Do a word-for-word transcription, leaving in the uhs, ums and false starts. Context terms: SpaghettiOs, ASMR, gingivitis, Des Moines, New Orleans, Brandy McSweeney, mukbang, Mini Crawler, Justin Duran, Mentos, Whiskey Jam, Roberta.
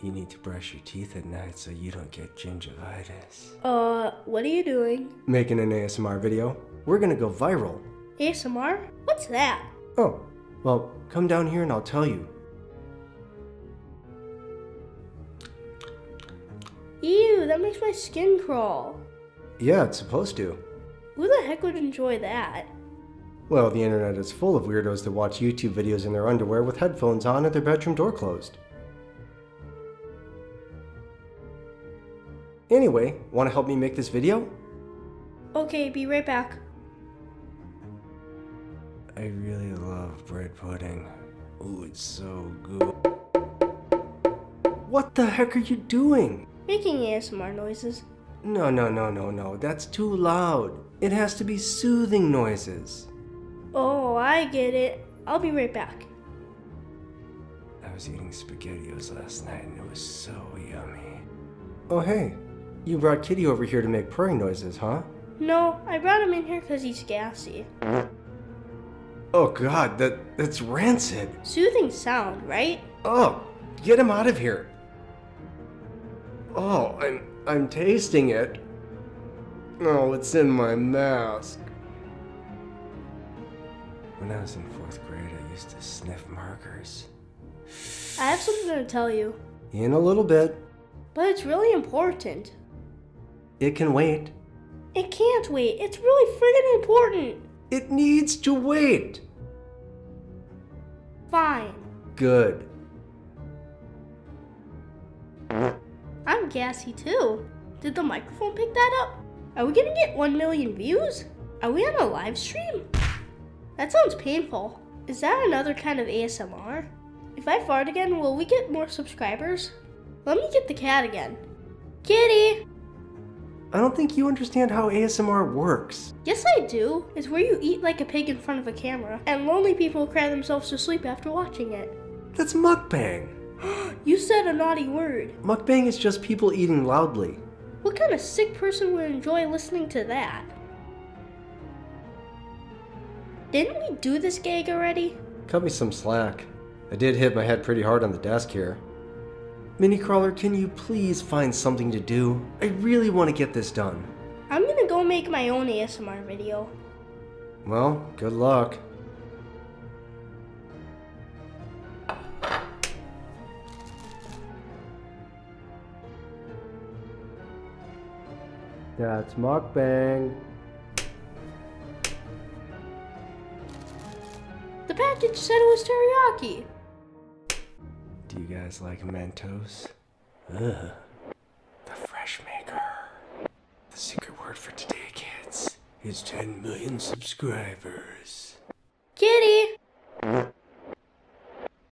You need to brush your teeth at night so you don't get gingivitis. Uh, what are you doing? Making an A S M R video. We're gonna go viral. A S M R? What's that? Oh, well, come down here and I'll tell you. Ew, that makes my skin crawl. Yeah, it's supposed to. Who the heck would enjoy that? Well, the internet is full of weirdos that watch YouTube videos in their underwear with headphones on and their bedroom door closed. Anyway, want to help me make this video? Okay, be right back. I really love bread pudding. Ooh, it's so good. What the heck are you doing? Making A S M R noises. No, no, no, no, no. That's too loud. It has to be soothing noises. Oh, I get it. I'll be right back. I was eating SpaghettiOs last night and it was so yummy. Oh, hey. You brought Kitty over here to make purring noises, huh? No, I brought him in here because he's gassy. Oh god, that that's rancid. Soothing sound, right? Oh, get him out of here. Oh, I'm I'm tasting it. Oh, it's in my mask. When I was in fourth grade, I used to sniff markers. I have something to tell you. In a little bit. But it's really important. It can wait. It can't wait. It's really friggin' important. It needs to wait. Fine. Good. I'm gassy too. Did the microphone pick that up? Are we gonna get one million views? Are we on a live stream? That sounds painful. Is that another kind of A S M R? If I fart again, will we get more subscribers? Let me get the cat again. Kitty! I don't think you understand how A S M R works. Yes, I do. It's where you eat like a pig in front of a camera, and lonely people cry themselves to sleep after watching it. That's mukbang. You said a naughty word. Mukbang is just people eating loudly. What kind of sick person would enjoy listening to that? Didn't we do this gag already? Cut me some slack. I did hit my head pretty hard on the desk here. Minicrawler, can you please find something to do? I really want to get this done. I'm gonna go make my own A S M R video. Well, good luck. That's mukbang. The package said it was teriyaki. Do you guys like Mentos? Ugh. The Fresh Maker. The secret word for today, kids, is ten million subscribers.